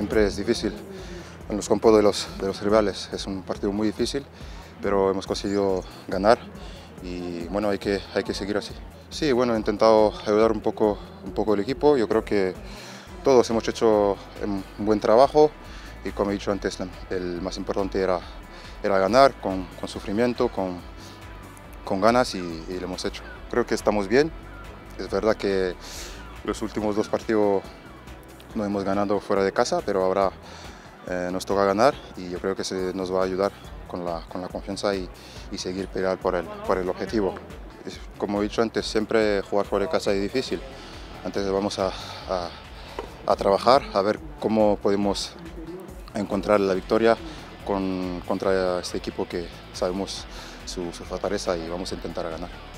siempre es difícil en los campos de los rivales. Es un partido muy difícil, pero hemos conseguido ganar y bueno, hay que seguir así. Sí, bueno, he intentado ayudar un poco el equipo. Yo creo que todos hemos hecho un buen trabajo y, como he dicho antes, el más importante era ganar con sufrimiento, con ganas, y lo hemos hecho. Creo que estamos bien. Es verdad que los últimos dos partidos no hemos ganado fuera de casa, pero ahora nos toca ganar y yo creo que se nos va a ayudar con la confianza y seguir pelear por el objetivo. Como he dicho antes, siempre jugar fuera de casa es difícil. Antes vamos a trabajar, a ver cómo podemos encontrar la victoria contra este equipo que sabemos su fortaleza, y vamos a intentar ganar.